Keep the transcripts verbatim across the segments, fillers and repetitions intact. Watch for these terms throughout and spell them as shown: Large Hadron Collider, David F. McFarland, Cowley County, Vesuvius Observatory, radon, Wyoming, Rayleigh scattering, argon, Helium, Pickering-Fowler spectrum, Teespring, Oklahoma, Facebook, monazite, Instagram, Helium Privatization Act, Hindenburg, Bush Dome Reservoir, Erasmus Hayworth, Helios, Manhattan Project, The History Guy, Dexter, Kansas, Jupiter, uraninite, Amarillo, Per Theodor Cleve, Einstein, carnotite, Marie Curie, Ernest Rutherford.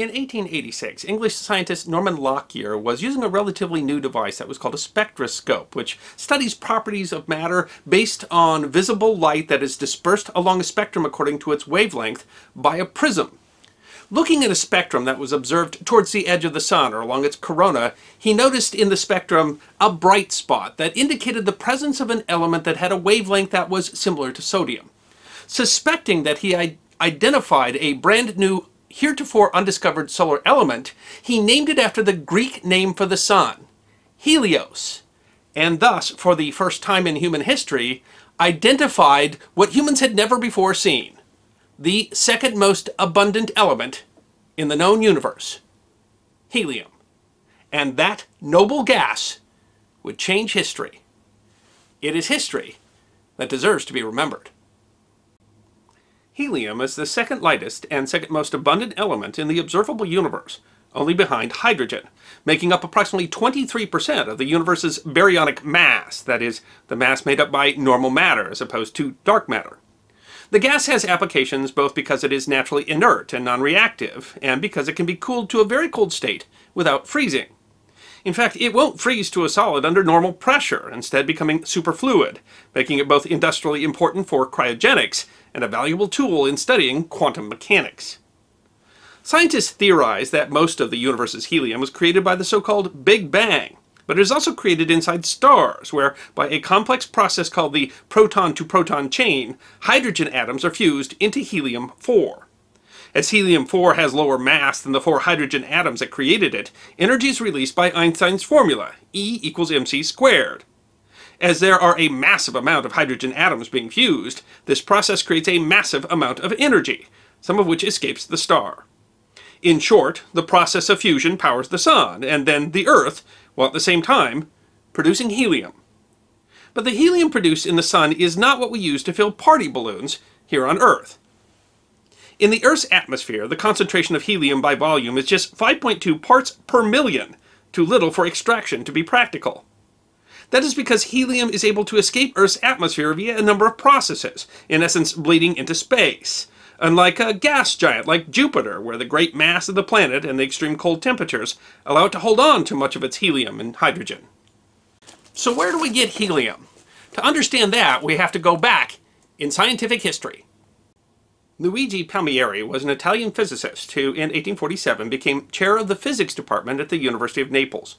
In eighteen eighty-six, English scientist Norman Lockyer was using a relatively new device that was called a spectroscope, which studies properties of matter based on visible light that is dispersed along a spectrum according to its wavelength by a prism. Looking at a spectrum that was observed towards the edge of the sun or along its corona, he noticed in the spectrum a bright spot that indicated the presence of an element that had a wavelength that was similar to sodium. Suspecting that he identified a brand new heretofore undiscovered solar element, he named it after the Greek name for the sun, Helios, and thus, for the first time in human history, identified what humans had never before seen, the second most abundant element in the known universe, helium. And that noble gas would change history. It is history that deserves to be remembered. Helium is the second lightest and second most abundant element in the observable universe, only behind hydrogen, making up approximately twenty-three percent of the universe's baryonic mass, that is, the mass made up by normal matter as opposed to dark matter. The gas has applications both because it is naturally inert and non-reactive, and because it can be cooled to a very cold state without freezing. In fact, it won't freeze to a solid under normal pressure, instead becoming superfluid, making it both industrially important for cryogenics and a valuable tool in studying quantum mechanics. Scientists theorize that most of the universe's helium was created by the so-called Big Bang, but it is also created inside stars, where, by a complex process called the proton-to-proton chain, hydrogen atoms are fused into helium four. As helium four has lower mass than the four hydrogen atoms that created it, energy is released by Einstein's formula, E equals mc squared. As there are a massive amount of hydrogen atoms being fused, this process creates a massive amount of energy, some of which escapes the star. In short, the process of fusion powers the sun, and then the Earth, while at the same time producing helium. But the helium produced in the sun is not what we use to fill party balloons here on Earth. In the Earth's atmosphere, the concentration of helium by volume is just five point two parts per million, too little for extraction to be practical. That is because helium is able to escape Earth's atmosphere via a number of processes, in essence bleeding into space, unlike a gas giant like Jupiter, where the great mass of the planet and the extreme cold temperatures allow it to hold on to much of its helium and hydrogen. So where do we get helium? To understand that, we have to go back in scientific history. Luigi Palmieri was an Italian physicist who, in eighteen forty-seven, became chair of the physics department at the University of Naples.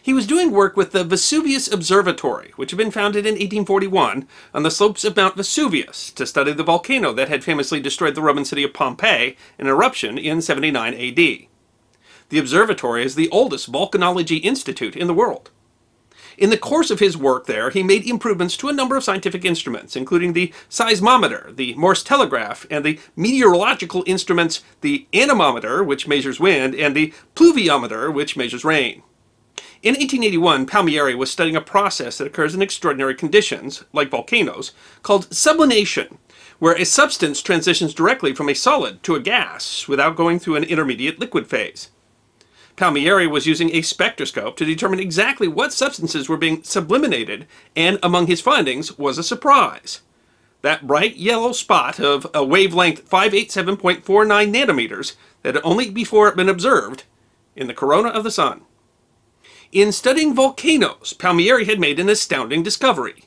He was doing work with the Vesuvius Observatory, which had been founded in eighteen forty-one on the slopes of Mount Vesuvius to study the volcano that had famously destroyed the Roman city of Pompeii in an eruption in seventy-nine A D. The observatory is the oldest volcanology institute in the world. In the course of his work there, he made improvements to a number of scientific instruments, including the seismometer, the Morse telegraph, and the meteorological instruments, the anemometer, which measures wind, and the pluviometer, which measures rain. In eighteen eighty-one, Palmieri was studying a process that occurs in extraordinary conditions, like volcanoes, called sublimation, where a substance transitions directly from a solid to a gas without going through an intermediate liquid phase. Palmieri was using a spectroscope to determine exactly what substances were being subliminated, and among his findings was a surprise. That bright yellow spot of a wavelength five eighty-seven point four nine nanometers that had only before been observed in the corona of the sun. In studying volcanoes, Palmieri had made an astounding discovery.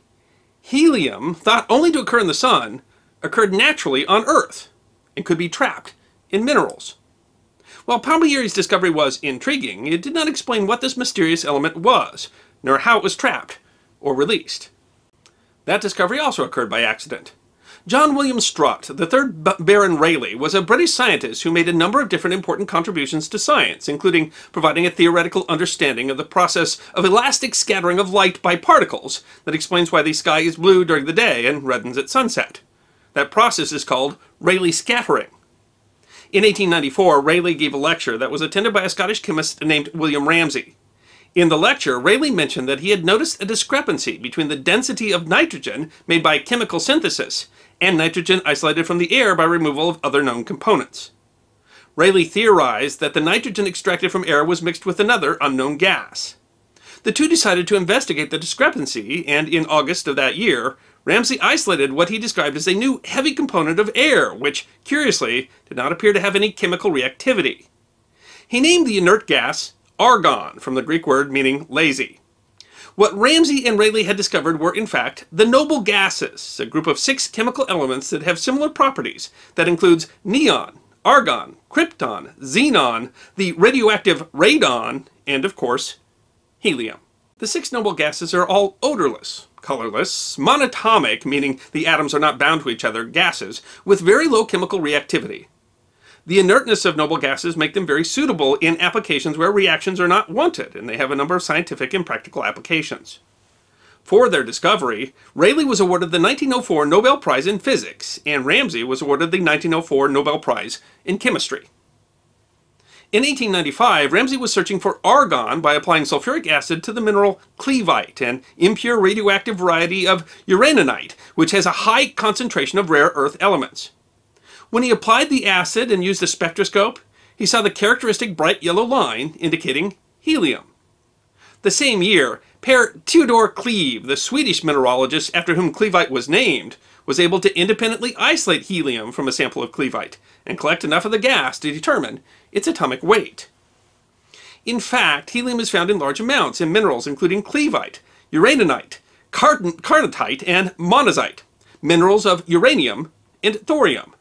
Helium, thought only to occur in the sun, occurred naturally on Earth and could be trapped in minerals. While Palmieri's discovery was intriguing, it did not explain what this mysterious element was, nor how it was trapped or released. That discovery also occurred by accident. John William Strutt, the third Baron Rayleigh, was a British scientist who made a number of different important contributions to science, including providing a theoretical understanding of the process of elastic scattering of light by particles that explains why the sky is blue during the day and reddens at sunset. That process is called Rayleigh scattering. In eighteen ninety-four, Rayleigh gave a lecture that was attended by a Scottish chemist named William Ramsay. In the lecture, Rayleigh mentioned that he had noticed a discrepancy between the density of nitrogen made by chemical synthesis and nitrogen isolated from the air by removal of other known components. Rayleigh theorized that the nitrogen extracted from air was mixed with another unknown gas. The two decided to investigate the discrepancy, and in August of that year, Ramsay isolated what he described as a new heavy component of air, which, curiously, did not appear to have any chemical reactivity. He named the inert gas argon, from the Greek word meaning lazy. What Ramsay and Rayleigh had discovered were, in fact, the noble gases, a group of six chemical elements that have similar properties. That includes neon, argon, krypton, xenon, the radioactive radon, and, of course, helium. The six noble gases are all odorless, colorless, monatomic, meaning the atoms are not bound to each other, gases, with very low chemical reactivity. The inertness of noble gases make them very suitable in applications where reactions are not wanted, and they have a number of scientific and practical applications. For their discovery, Rayleigh was awarded the nineteen oh four Nobel Prize in Physics, and Ramsay was awarded the nineteen oh four Nobel Prize in Chemistry. In eighteen ninety-five, Ramsay was searching for argon by applying sulfuric acid to the mineral cleveite, an impure radioactive variety of uraninite, which has a high concentration of rare earth elements. When he applied the acid and used a spectroscope, he saw the characteristic bright yellow line indicating helium. The same year, Per Theodor Cleve, the Swedish mineralogist after whom cleveite was named, was able to independently isolate helium from a sample of cleveite and collect enough of the gas to determine its atomic weight. In fact, helium is found in large amounts in minerals including cleveite, uraninite, carnotite, and monazite, minerals of uranium and thorium.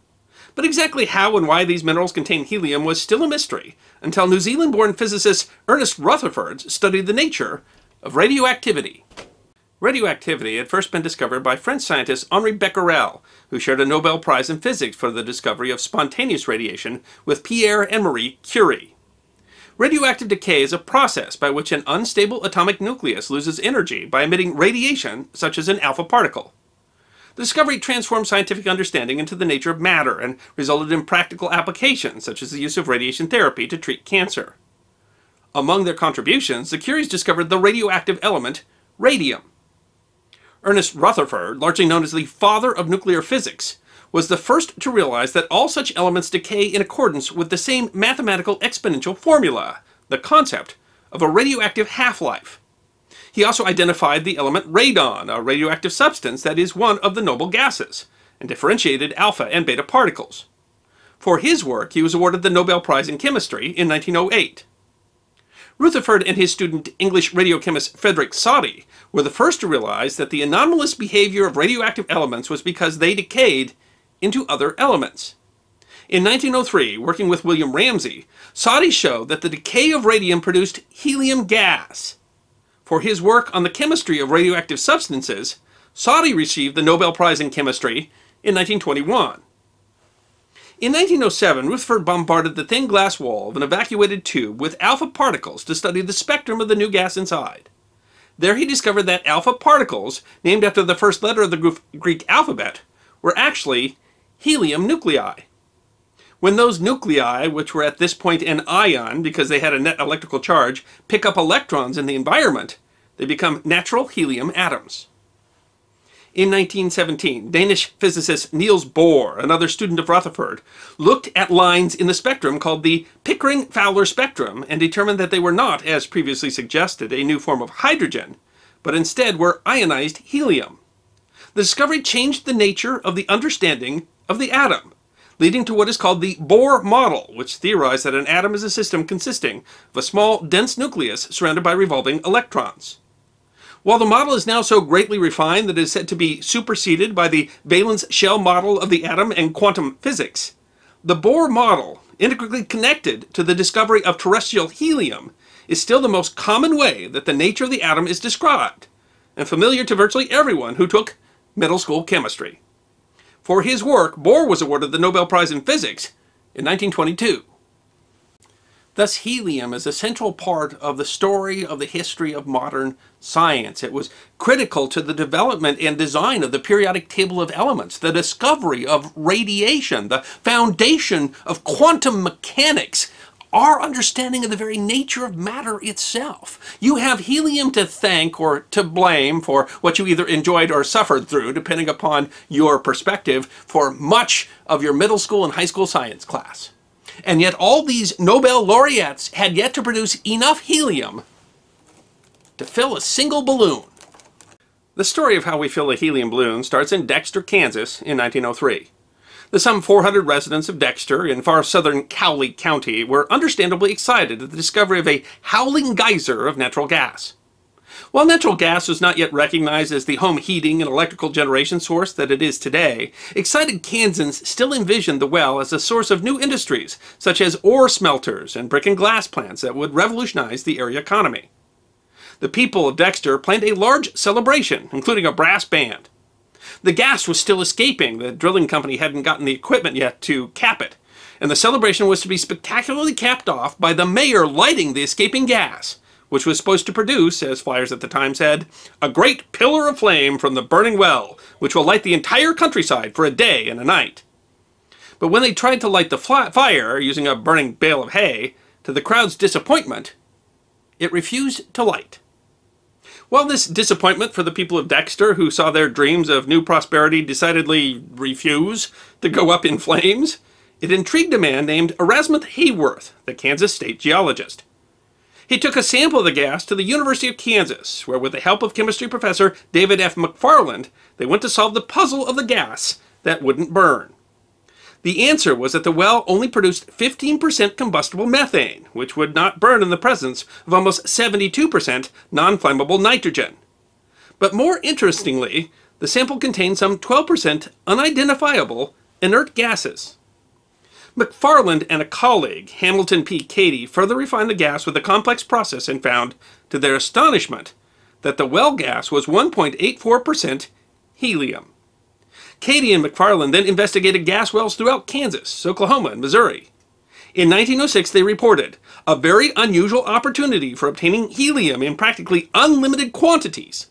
But exactly how and why these minerals contain helium was still a mystery until New Zealand-born physicist Ernest Rutherford studied the nature of radioactivity. Radioactivity had first been discovered by French scientist Henri Becquerel, who shared a Nobel Prize in Physics for the discovery of spontaneous radiation with Pierre and Marie Curie. Radioactive decay is a process by which an unstable atomic nucleus loses energy by emitting radiation, such as an alpha particle. The discovery transformed scientific understanding into the nature of matter and resulted in practical applications, such as the use of radiation therapy to treat cancer. Among their contributions, the Curies discovered the radioactive element radium. Ernest Rutherford, largely known as the father of nuclear physics, was the first to realize that all such elements decay in accordance with the same mathematical exponential formula, the concept of a radioactive half-life. He also identified the element radon, a radioactive substance that is one of the noble gases, and differentiated alpha and beta particles. For his work, he was awarded the Nobel Prize in Chemistry in nineteen oh eight. Rutherford and his student English radiochemist Frederick Soddy were the first to realize that the anomalous behavior of radioactive elements was because they decayed into other elements. In nineteen oh three, working with William Ramsay, Soddy showed that the decay of radium produced helium gas. For his work on the chemistry of radioactive substances, Soddy received the Nobel Prize in Chemistry in nineteen twenty-one. In nineteen oh seven, Rutherford bombarded the thin glass wall of an evacuated tube with alpha particles to study the spectrum of the new gas inside. There he discovered that alpha particles, named after the first letter of the Greek alphabet, were actually helium nuclei. When those nuclei, which were at this point an ion because they had a net electrical charge, pick up electrons in the environment, they become natural helium atoms. In nineteen seventeen, Danish physicist Niels Bohr, another student of Rutherford, looked at lines in the spectrum called the Pickering-Fowler spectrum and determined that they were not, as previously suggested, a new form of hydrogen, but instead were ionized helium. The discovery changed the nature of the understanding of the atom, leading to what is called the Bohr model, which theorized that an atom is a system consisting of a small, dense nucleus surrounded by revolving electrons. While the model is now so greatly refined that it is said to be superseded by the valence shell model of the atom and quantum physics, the Bohr model, integrally connected to the discovery of terrestrial helium, is still the most common way that the nature of the atom is described, and familiar to virtually everyone who took middle school chemistry. For his work, Bohr was awarded the Nobel Prize in Physics in nineteen twenty-two. Thus, helium is a central part of the story of the history of modern science. It was critical to the development and design of the periodic table of elements, the discovery of radiation, the foundation of quantum mechanics, our understanding of the very nature of matter itself. You have helium to thank or to blame for what you either enjoyed or suffered through, depending upon your perspective, for much of your middle school and high school science class. And yet all these Nobel laureates had yet to produce enough helium to fill a single balloon. The story of how we fill a helium balloon starts in Dexter, Kansas in nineteen oh three. The some four hundred residents of Dexter in far southern Cowley County were understandably excited at the discovery of a howling geyser of natural gas. While natural gas was not yet recognized as the home heating and electrical generation source that it is today, excited Kansans still envisioned the well as a source of new industries, such as ore smelters and brick and glass plants that would revolutionize the area economy. The people of Dexter planned a large celebration, including a brass band. The gas was still escaping, the drilling company hadn't gotten the equipment yet to cap it, and the celebration was to be spectacularly capped off by the mayor lighting the escaping gas, which was supposed to produce, as flyers at the time said, a great pillar of flame from the burning well, which will light the entire countryside for a day and a night. But when they tried to light the fire using a burning bale of hay, to the crowd's disappointment, it refused to light. While this disappointment for the people of Dexter, who saw their dreams of new prosperity decidedly refuse to go up in flames, it intrigued a man named Erasmus Hayworth, the Kansas state geologist. He took a sample of the gas to the University of Kansas, where with the help of chemistry professor David F. McFarland, they went to solve the puzzle of the gas that wouldn't burn. The answer was that the well only produced fifteen percent combustible methane, which would not burn in the presence of almost seventy-two percent non-flammable nitrogen. But more interestingly, the sample contained some twelve percent unidentifiable inert gases. McFarland and a colleague, Hamilton P. Cady, further refined the gas with a complex process and found, to their astonishment, that the well gas was one point eight four percent helium. Cady and McFarland then investigated gas wells throughout Kansas, Oklahoma, and Missouri. In nineteen oh six, they reported a very unusual opportunity for obtaining helium in practically unlimited quantities.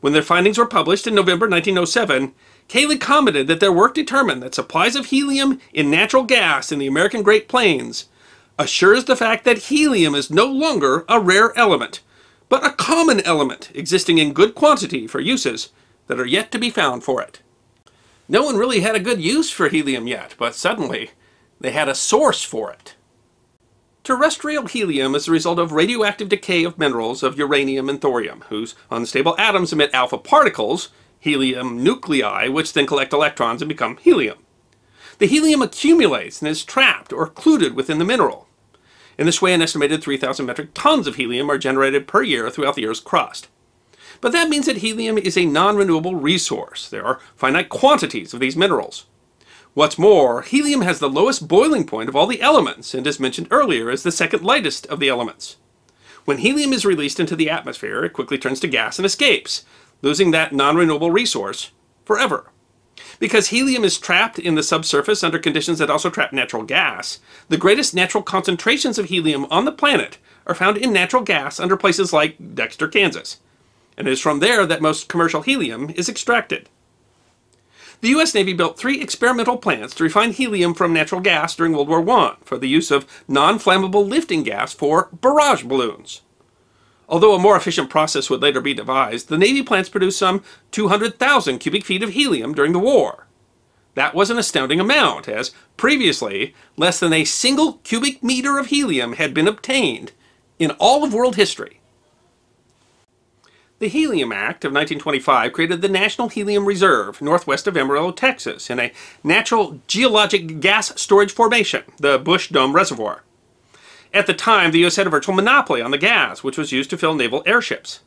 When their findings were published in November nineteen oh seven, Cady commented that their work determined that supplies of helium in natural gas in the American Great Plains assures the fact that helium is no longer a rare element, but a common element existing in good quantity for uses that are yet to be found for it. No one really had a good use for helium yet, but suddenly they had a source for it. Terrestrial helium is the result of radioactive decay of minerals of uranium and thorium, whose unstable atoms emit alpha particles, helium nuclei, which then collect electrons and become helium. The helium accumulates and is trapped or occluded within the mineral. In this way, an estimated three thousand metric tons of helium are generated per year throughout the Earth's crust. But that means that helium is a non-renewable resource. There are finite quantities of these minerals. What's more, helium has the lowest boiling point of all the elements, and as mentioned earlier, is the second lightest of the elements. When helium is released into the atmosphere, it quickly turns to gas and escapes, losing that non-renewable resource forever. Because helium is trapped in the subsurface under conditions that also trap natural gas, the greatest natural concentrations of helium on the planet are found in natural gas under places like Dexter, Kansas. And it is from there that most commercial helium is extracted. The U S Navy built three experimental plants to refine helium from natural gas during World War One for the use of non-flammable lifting gas for barrage balloons. Although a more efficient process would later be devised, the Navy plants produced some two hundred thousand cubic feet of helium during the war. That was an astounding amount, as previously, less than a single cubic meter of helium had been obtained in all of world history. The Helium Act of nineteen twenty-five created the National Helium Reserve northwest of Amarillo, Texas, in a natural geologic gas storage formation, the Bush Dome Reservoir. At the time, the U S had a virtual monopoly on the gas, which was used to fill naval airships.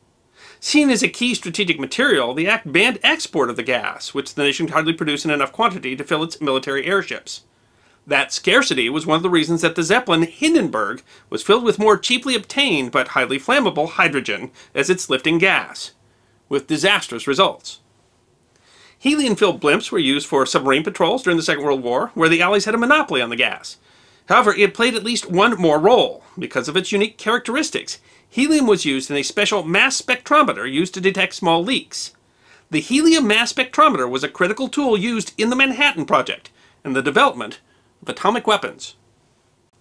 Seen as a key strategic material, the Act banned export of the gas, which the nation could hardly produce in enough quantity to fill its military airships. That scarcity was one of the reasons that the Zeppelin Hindenburg was filled with more cheaply obtained but highly flammable hydrogen as its lifting gas, with disastrous results. Helium-filled blimps were used for submarine patrols during the Second World War, where the Allies had a monopoly on the gas. However, it played at least one more role. Because of its unique characteristics, helium was used in a special mass spectrometer used to detect small leaks. The helium mass spectrometer was a critical tool used in the Manhattan Project and the development of atomic weapons.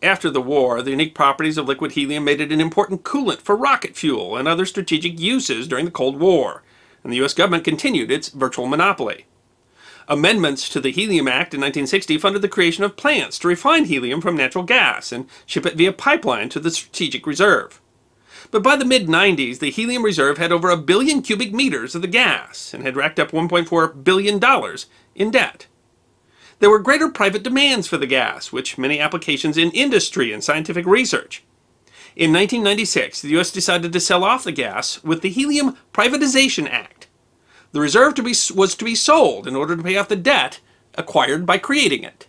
After the war, the unique properties of liquid helium made it an important coolant for rocket fuel and other strategic uses during the Cold War, and the U S government continued its virtual monopoly. Amendments to the Helium Act in nineteen sixty funded the creation of plants to refine helium from natural gas and ship it via pipeline to the Strategic Reserve. But by the mid nineties, the Helium Reserve had over a billion cubic meters of the gas and had racked up one point four billion dollars in debt. there were greater private demands for the gas, which many applications in industry and scientific research. In nineteen ninety-six, the U S decided to sell off the gas with the Helium Privatization Act. The reserve to be, was to be sold in order to pay off the debt acquired by creating it.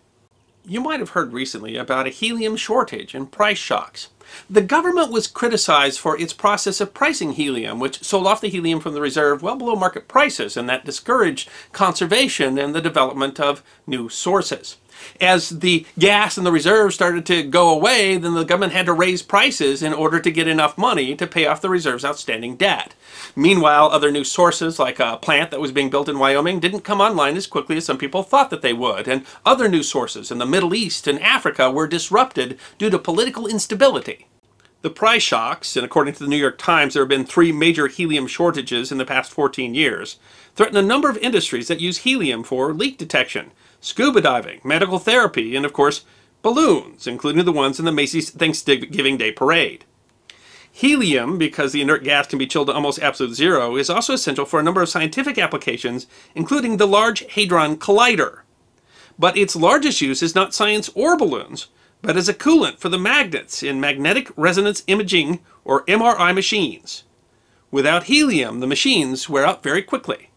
You might have heard recently about a helium shortage and price shocks. The government was criticized for its process of pricing helium, which sold off the helium from the reserve well below market prices, and that discouraged conservation and the development of new sources. As the gas in the reserve started to go away, then the government had to raise prices in order to get enough money to pay off the reserve's outstanding debt. Meanwhile, other new sources, like a plant that was being built in Wyoming, didn't come online as quickly as some people thought that they would, and other new sources in the Middle East and Africa were disrupted due to political instability. The price shocks, and according to the New York Times, there have been three major helium shortages in the past fourteen years, threaten a number of industries that use helium for leak detection, scuba diving, medical therapy, and of course, balloons, including the ones in the Macy's Thanksgiving Day Parade. Helium, because the inert gas can be chilled to almost absolute zero, is also essential for a number of scientific applications, including the Large Hadron Collider. But its largest use is not science or balloons, but as a coolant for the magnets in magnetic resonance imaging, or M R I machines. Without helium, the machines wear out very quickly.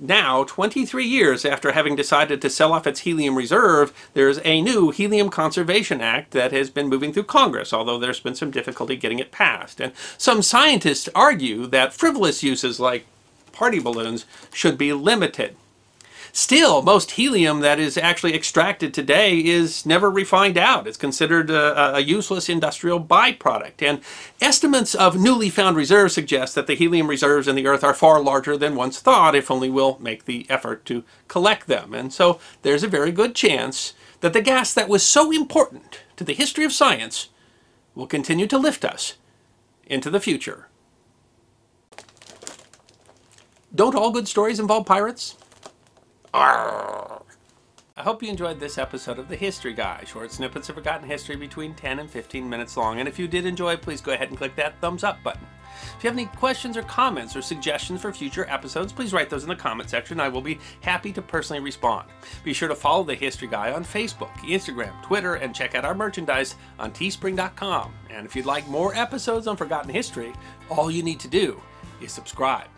Now, twenty-three years after having decided to sell off its helium reserve, there is a new Helium Conservation Act that has been moving through Congress, although there's been some difficulty getting it passed. And some scientists argue that frivolous uses like party balloons should be limited. Still, most helium that is actually extracted today is never refined out. It's considered a, a useless industrial byproduct. And estimates of newly found reserves suggest that the helium reserves in the Earth are far larger than once thought, if only we'll make the effort to collect them. And so there's a very good chance that the gas that was so important to the history of science will continue to lift us into the future. Don't all good stories involve pirates? I hope you enjoyed this episode of The History Guy, short snippets of forgotten history between ten and fifteen minutes long, and if you did enjoy, please go ahead and click that thumbs up button. If you have any questions or comments or suggestions for future episodes, please write those in the comment section. I will be happy to personally respond. Be sure to follow The History Guy on Facebook, Instagram, Twitter, and check out our merchandise on teespring dot com. And if you'd like more episodes on forgotten history, all you need to do is subscribe.